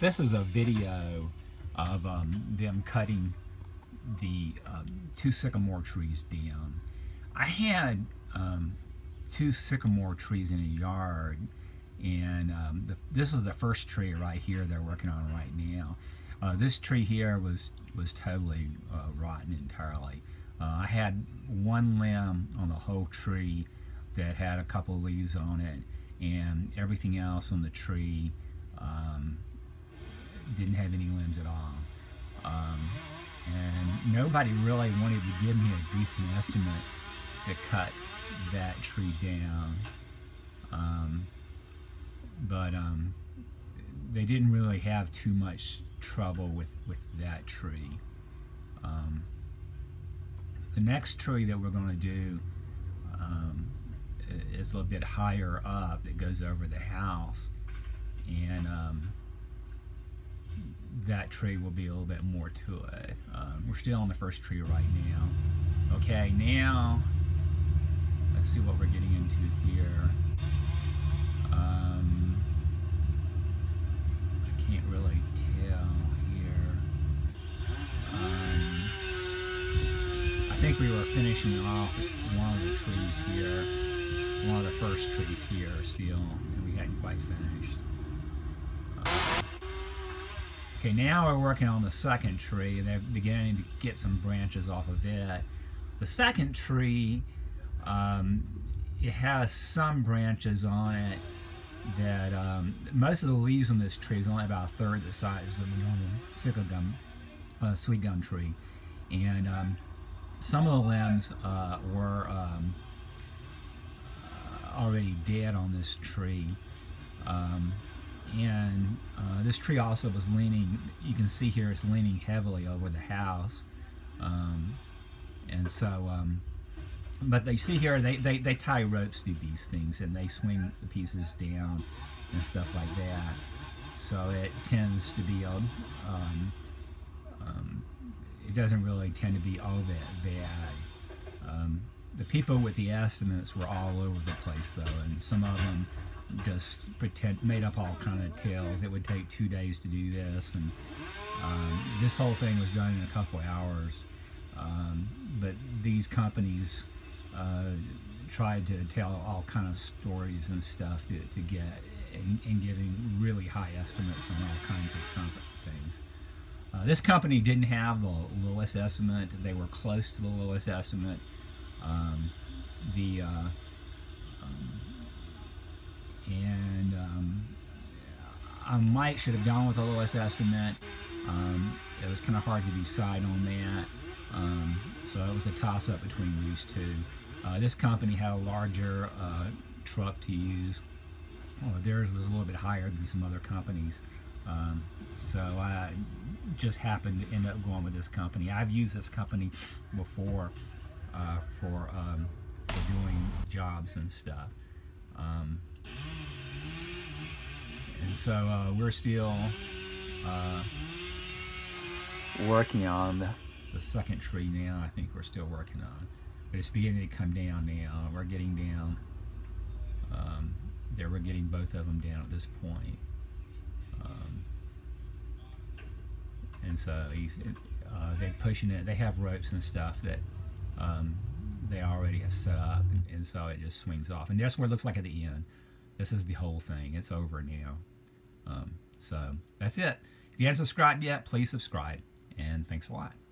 This is a video of them cutting the two sycamore trees down. I had two sycamore trees in a yard, and this is the first tree right here they're working on right now. This tree here was totally rotten entirely. I had one limb on the whole tree that had a couple leaves on it, and everything else on the tree didn't have any limbs at all. And nobody really wanted to give me a decent estimate to cut that tree down. But they didn't really have too much trouble with that tree. The next tree that we're going to do is a little bit higher up. It goes over the house, and that tree will be a little bit more to it. We're still on the first tree right now. Okay, now let's see what we're getting into here. I can't really tell here. I think we were finishing off one of the trees here, one of the first trees here still, and we hadn't quite finished. Okay, now we're working on the second tree, and they're beginning to get some branches off of it. The second tree, it has some branches on it that most of the leaves on this tree is only about a third the size of a normal SweetGum, sweet gum tree, and some of the limbs were already dead on this tree. And this tree also was leaning, you can see here it's leaning heavily over the house, and so but they see here they tie ropes to these things, and they swing the pieces down and stuff like that, so it tends to be it doesn't really tend to be all that bad. The people with the estimates were all over the place though, and some of them just made up all kind of tales. It would take 2 days to do this, and this whole thing was done in a couple hours. But these companies tried to tell all kind of stories and stuff to get, and giving really high estimates on all kinds of things. This company didn't have the lowest estimate. They were close to the lowest estimate. I might should have gone with the lowest estimate. It was kind of hard to decide on that, so it was a toss-up between these two. This company had a larger truck to use. Theirs was a little bit higher than some other companies, so I just happened to end up going with this company. I've used this company before for doing jobs and stuff. And so we're still working on the second tree now. I think we're still working on it, but it's beginning to come down now. We're getting down. There, we're getting both of them down at this point. And so they're pushing it. They have ropes and stuff that they already have set up, and so it just swings off. And that's what it looks like at the end. This is the whole thing. It's over now. So that's it. If you haven't subscribed yet, please subscribe. And thanks a lot.